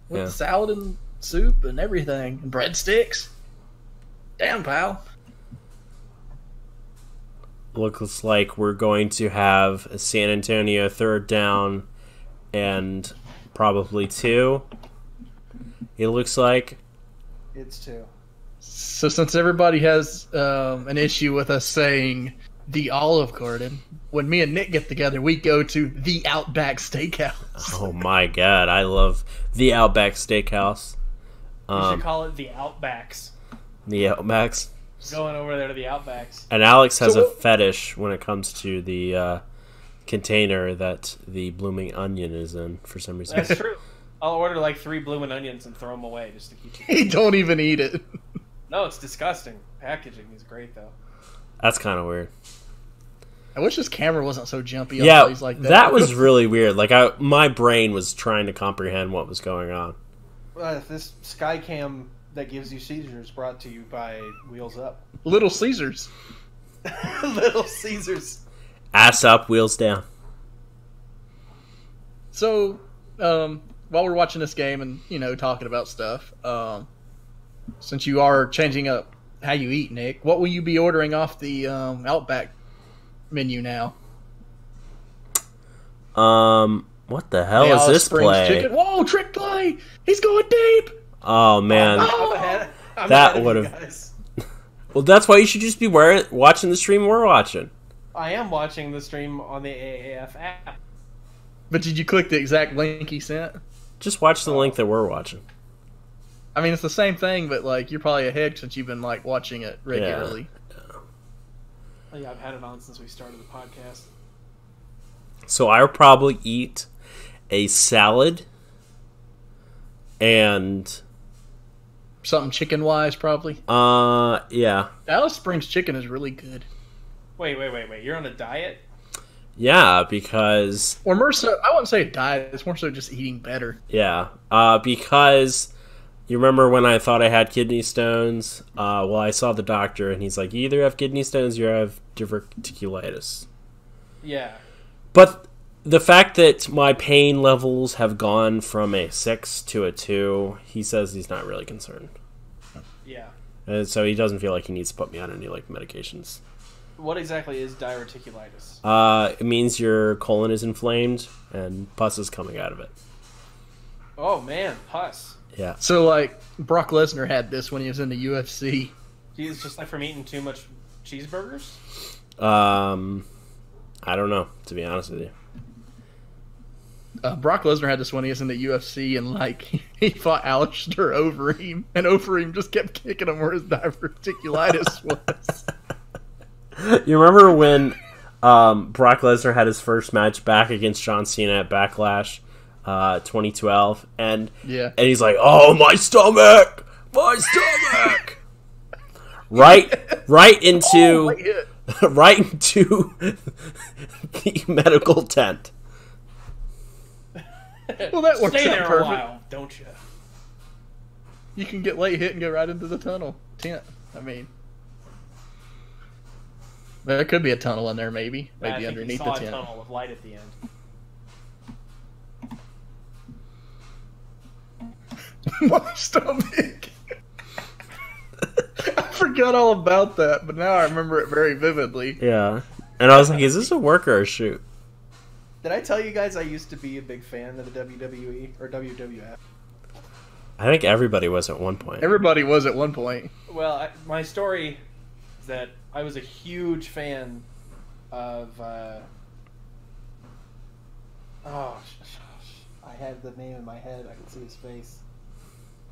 with yeah. salad and soup and everything and breadsticks. Damn, pal. Looks like we're going to have a San Antonio third down and probably two. It looks like it's two. So since everybody has um, an issue with us saying the Olive Garden, when me and Nick get together, we go to the Outback Steakhouse. Oh my god, I love the Outback Steakhouse. Um, you should call it the Outbacks. The Outbacks. Going over there to the Outbacks. And Alex has so, a fetish when it comes to the uh, container that the blooming onion is in for some reason. That's true. I'll order like three blooming onions and throw them away just to keep it. He don't even eat it. No, it's disgusting. Packaging is great though. That's kind of weird. I wish this camera wasn't so jumpy on yeah, plays like that. That was really weird. Like I, my brain was trying to comprehend what was going on. Uh, this Skycam that gives you seizures brought to you by Wheels Up. Little Caesars. Little Caesars. Ass up, wheels down. So, um, while we're watching this game and, you know, talking about stuff, um, since you are changing up how you eat, Nick, what will you be ordering off the um, Outback menu now? Um, what the hell is this play? Chicken. Whoa, trick play! He's going deep! Oh, man. Oh, I'm that would have... Well, that's why you should just be wearing, watching the stream we're watching. I am watching the stream on the A A F app. But did you click the exact link he sent? Just watch the oh. link that we're watching. I mean, it's the same thing, but, like, you're probably ahead since you've been, like, watching it regularly. Yeah. Yeah. yeah, I've had it on since we started the podcast. So I'll probably eat a salad and... something chicken-wise, probably? Uh, yeah. Dallas Springs chicken is really good. Wait, wait, wait, wait. You're on a diet? Yeah, because... Or more so, I wouldn't say a diet. It's more so just eating better. Yeah, uh, because... You remember when I thought I had kidney stones? Uh, well, I saw the doctor, and he's like, you either have kidney stones or you have diverticulitis. Yeah. But the fact that my pain levels have gone from a six to a two, he says he's not really concerned. Yeah. And so he doesn't feel like he needs to put me on any, like, medications. What exactly is diverticulitis? Uh, it means your colon is inflamed, and pus is coming out of it. Oh, man, pus. Yeah. So, like, Brock Lesnar had this when he was in the U F C. He's just, like, from eating too much cheeseburgers? Um, I don't know, to be honest with you. Uh, Brock Lesnar had this when he was in the U F C, and, like, he fought Alistair Overeem, and Overeem just kept kicking him where his diverticulitis was. You remember when um, Brock Lesnar had his first match back against John Cena at Backlash? Uh, twenty twelve, and yeah. and he's like, "Oh, my stomach, my stomach!" right, right into, oh, right into the medical tent. Well, that works. Stay there perfect. a while, don't you? You can get late hit and go right into the tunnel tent. I mean, there could be a tunnel in there, maybe, maybe I think underneath he saw the tent. A tunnel with light at the end. My stomach. I forgot all about that, but now I remember it very vividly. Yeah. And I was like, is this a work or a shoot? Did I tell you guys I used to be a big fan of the W W E or W W F? I think everybody was at one point. Everybody was at one point. Well, I, my story is that I was a huge fan of... Uh, oh, I had the name in my head. I could see his face.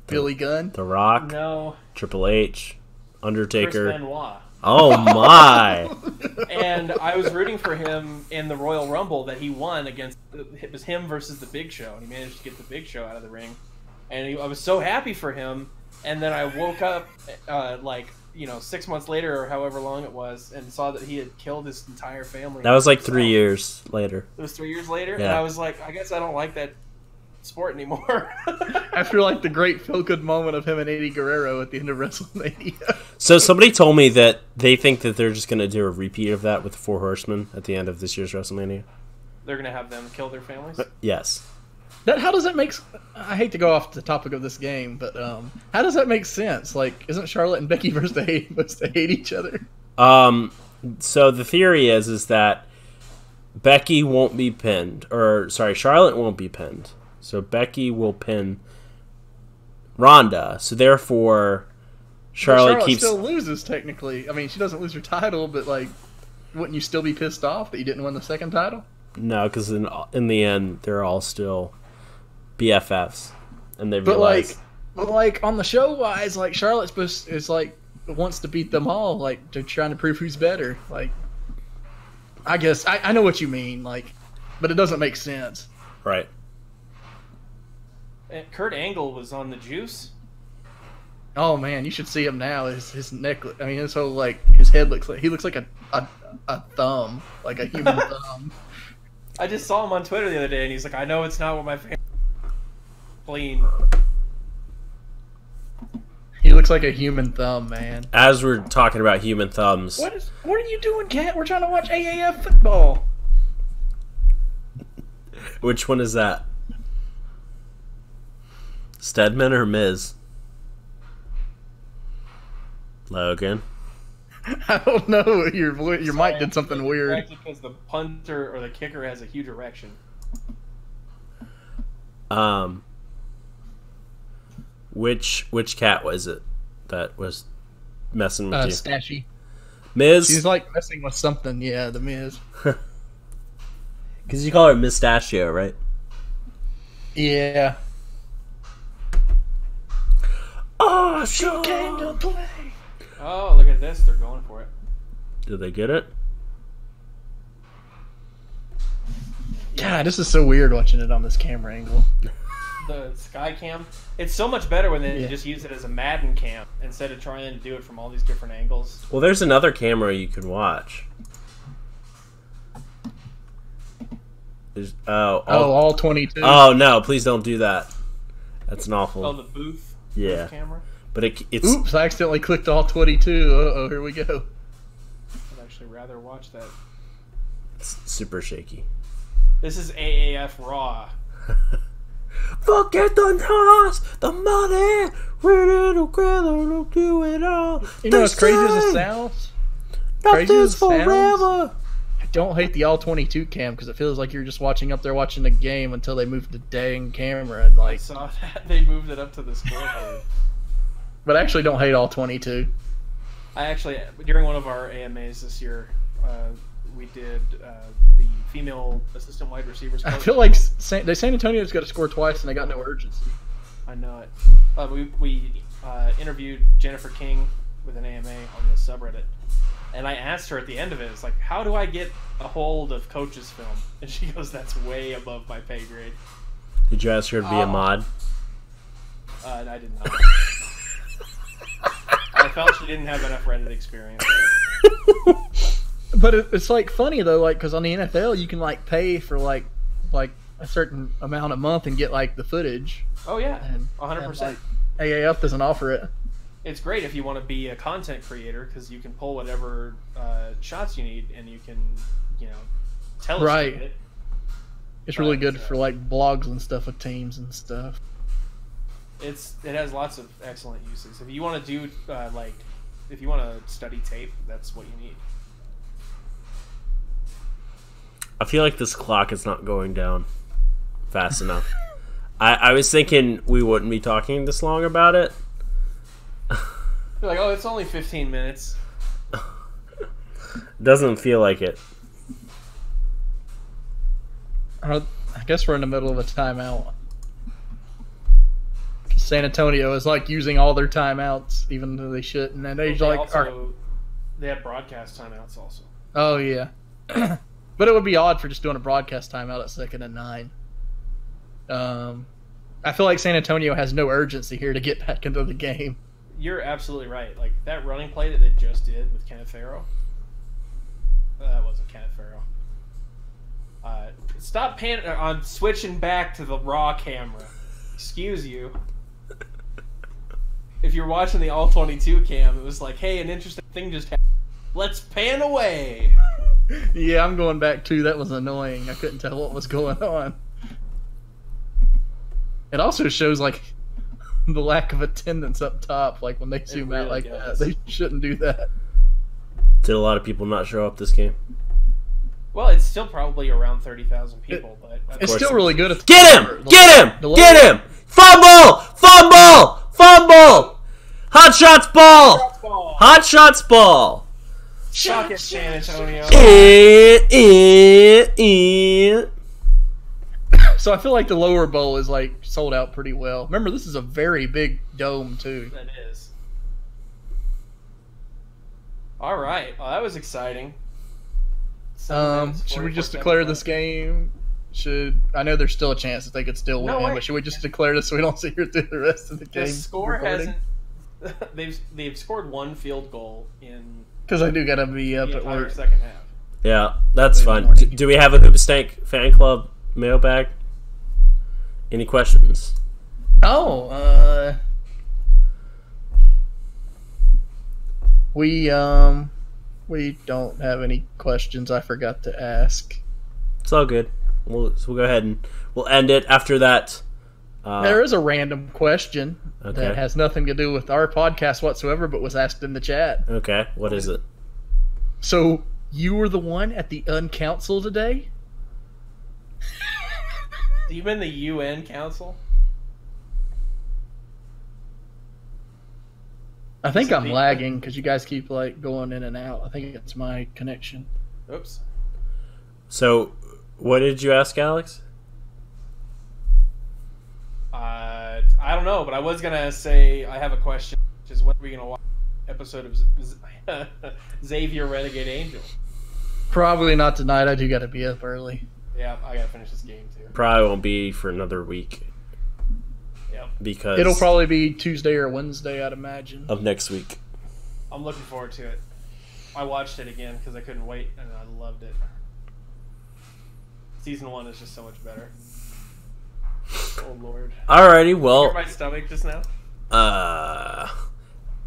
Billy Gunn? The Rock? No. Triple H? Undertaker? Chris Benoit. Oh, my. And I was rooting for him in the Royal Rumble that he won against... It was him versus The Big Show, and he managed to get The Big Show out of the ring. And he, I was so happy for him, And then I woke up, uh, like, you know, six months later or however long it was, and saw that he had killed his entire family. That was like three so, years later. It was three years later? Yeah. And I was like, I guess I don't like that sport anymore. After, like, the great feel-good moment of him and Eddie Guerrero at the end of WrestleMania. So somebody told me that they think that they're just going to do a repeat of that with the Four Horsemen at the end of this year's WrestleMania. They're going to have them kill their families? But, yes. That, how does that make? I hate to go off the topic of this game, but um, how does that make sense? Like, isn't Charlotte and Becky versus they supposed to hate each other? Um, so the theory is is that Becky won't be pinned, or sorry, Charlotte won't be pinned. So Becky will pin Rhonda. So therefore, Charlotte, well, Charlotte keeps still loses technically. I mean, she doesn't lose her title, but like, wouldn't you still be pissed off that you didn't win the second title? No, because in in the end, they're all still B F Fs, and they realize. But like, but like on the show wise, like Charlotte's supposed is like wants to beat them all, like they're trying to prove who's better. Like, I guess I, I know what you mean, like, but it doesn't make sense, right? And Kurt Angle was on the juice. Oh man, you should see him now. His his neck, I mean, his whole like his head looks like he looks like a a, a thumb, like a human thumb. I just saw him on Twitter the other day, and he's like, I know it's not what my family... Clean. He looks like a human thumb, man. As we're talking about human thumbs... What is? What are you doing, Cat? We're trying to watch A A F football. Which one is that? Stedman or Miz? Logan? I don't know. Your voice, your Sorry, mic did something weird. Because the punter or the kicker has a huge erection. Um, which which cat was it that was messing with uh, you? Stashy. Miz. She's like messing with something. Yeah, the Miz. Because you call her Mistachio, right? Yeah. Oh, she sure. came to play. Oh, look at this. They're going for it. Did they get it? God, this is so weird watching it on this camera angle. The sky cam. It's so much better when they yeah. just use it as a Madden cam instead of trying to do it from all these different angles. Well, there's another camera you can watch. There's, oh, all, oh, all twenty-two. Oh, no, please don't do that. That's an awful... Oh, the booth? Yeah. Booth camera? But it, it's... Oops, I accidentally clicked all twenty-two. Uh-oh, here we go. I'd actually rather watch that. It's super shaky. This is A A F Raw. Forget the house, the money, we're together, we'll do it all. You know, as crazy as it sounds, crazy as it sounds, I don't hate the all twenty-two cam because it feels like you're just watching up there watching the game until they moved the dang camera and like... I saw that. They moved it up to the scoreboard. But I actually don't hate all twenty-two. I actually, during one of our A M As this year, uh, we did uh, the female assistant wide receivers coach. I feel like San, San Antonio's got to score twice, and they got no urgency. I know it. Uh, we we uh, interviewed Jennifer King with an A M A on this subreddit, and I asked her at the end of it, it's like, how do I get a hold of coach's film? And she goes, that's way above my pay grade. Did you ask her to be um, a mod? Uh, I did not. I felt she didn't have enough Reddit experience. But it, it's like funny though, like because on the N F L you can like pay for like like a certain amount a month and get like the footage. Oh yeah, one hundred percent. A A F doesn't offer it. It's great if you want to be a content creator because you can pull whatever uh, shots you need and you can you know tell us right. It. It's but, really good so. for like blogs and stuff with teams and stuff. It's it has lots of excellent uses. If you want to do uh, like, if you want to study tape, that's what you need. I feel like this clock is not going down fast enough. I I was thinking we wouldn't be talking this long about it. You're like, oh, it's only fifteen minutes. Doesn't feel like it. I guess we're in the middle of a timeout. San Antonio is like using all their timeouts, even though they shouldn't. And they, well, they like also, are... they have broadcast timeouts also. Oh yeah, but it would be odd for just doing a broadcast timeout at second and nine. Um, I feel like San Antonio has no urgency here to get back into the game. You're absolutely right. Like, that running play that they just did with Kenneth Farrell. Uh, that wasn't Kenneth Farrell. Uh, stop pan- on switching back to the raw camera. Excuse you. If you're watching the all twenty-two cam, it was like, hey, an interesting thing just happened. Let's pan away. Yeah, I'm going back too. That was annoying. I couldn't tell what was going on. It also shows, like, the lack of attendance up top. Like, when they zoom really out like does. that, they shouldn't do that. Did a lot of people not show up this game? Well, it's still probably around thirty thousand people, it, but... It's still really good at... The Get him! Number. Get him! The Get him! Fumble! Fumble! Fumble! Hot shots ball! Hot shots ball! Shock it, San Antonio. It, it, it. So I feel like the lower bowl is, like, sold out pretty well. Remember, this is a very big dome, too. That is. All right. Well, that was exciting. Um, should we just declare this game? Should I know there's still a chance that they could still win, no, I, but should we just declare this so we don't sit here through the rest of the game? The score recording? hasn't. They've they've scored one field goal in. Because I do gotta be up at work. Second half. Yeah, that's fine. Do, do we have a Hoop Stank fan club mailbag? Any questions? Oh, uh, we um. We don't have any questions I forgot to ask. It's all good. We'll, so we'll go ahead and we'll end it after that. Uh, there is a random question okay. that has nothing to do with our podcast whatsoever, but was asked in the chat. Okay, what is it? So, you were the one at the uncouncil today? You been the U N council? I think I'm lagging because you guys keep like going in and out. I think it's my connection. Oops. So, what did you ask, Alex? Uh, I don't know, but I was gonna say I have a question, which is when are we gonna watch an episode of Z Xavier Renegade Angel? Probably not tonight. I do gotta be up early. Yeah, I gotta finish this game too. Probably won't be for another week. Yep. Because it'll probably be Tuesday or Wednesday, I'd imagine, of next week. I'm looking forward to it. I watched it again because I couldn't wait, and I loved it. Season one is just so much better. Oh Lord! Alrighty, well, you hear my stomach just now. Uh,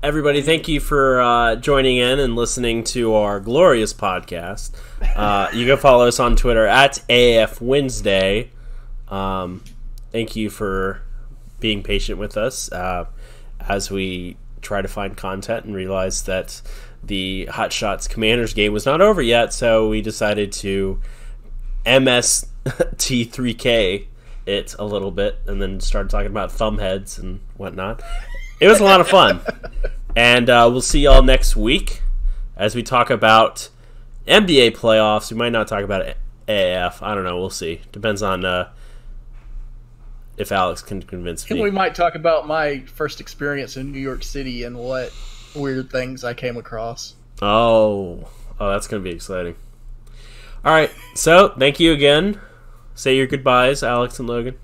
everybody, thank you for uh, joining in and listening to our glorious podcast. Uh, you can follow us on Twitter at A F Wednesday. Um, thank you for being patient with us uh, as we try to find content and realize that the Hot Shots Commanders game was not over yet, so we decided to M S T three K it a little bit and then started talking about thumbheads and whatnot. It was a lot of fun. And uh, we'll see y'all next week as we talk about N B A playoffs. We might not talk about A A F. I don't know. We'll see. Depends on... Uh, if Alex can convince me. And we might talk about my first experience in New York City and what weird things I came across. Oh, oh, that's going to be exciting. All right, so thank you again. Say your goodbyes, Alex and Logan.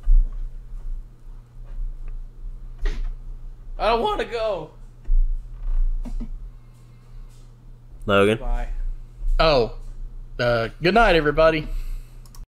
I don't want to go. Logan? Bye. Oh, uh, good night, everybody.